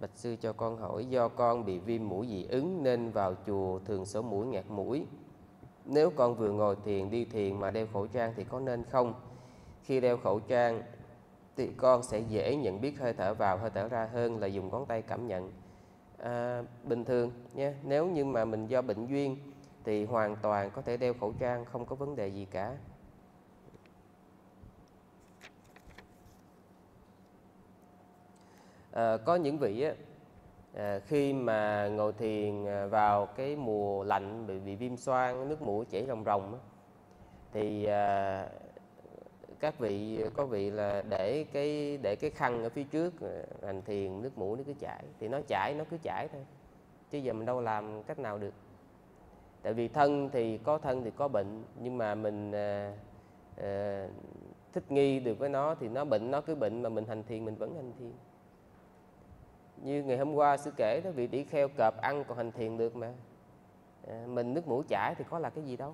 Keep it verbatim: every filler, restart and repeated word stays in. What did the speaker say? Bạch sư cho con hỏi, do con bị viêm mũi dị ứng nên vào chùa thường sổ mũi ngạt mũi. Nếu con vừa ngồi thiền, đi thiền mà đeo khẩu trang thì có nên không? Khi đeo khẩu trang thì con sẽ dễ nhận biết hơi thở vào, hơi thở ra hơn là dùng ngón tay cảm nhận. À, bình thường nha, nếu như mà mình do bệnh duyên thì hoàn toàn có thể đeo khẩu trang, không có vấn đề gì cả. À, có những vị á, à, khi mà ngồi thiền vào cái mùa lạnh bị, bị viêm xoang, nước mũi chảy ròng ròng á, thì à, các vị có vị là để cái để cái khăn ở phía trước hành thiền, nước mũi nó cứ chảy thì nó chảy nó cứ chảy thôi, chứ giờ mình đâu làm cách nào được. Tại vì thân thì có thân thì có bệnh, nhưng mà mình à, à, thích nghi được với nó thì nó bệnh nó cứ bệnh, mà mình hành thiền mình vẫn hành thiền. Như ngày hôm qua sư kể đó, vị tỷ kheo cọp ăn còn hành thiền được mà, à, mình nước mũi chảy thì có là cái gì đâu.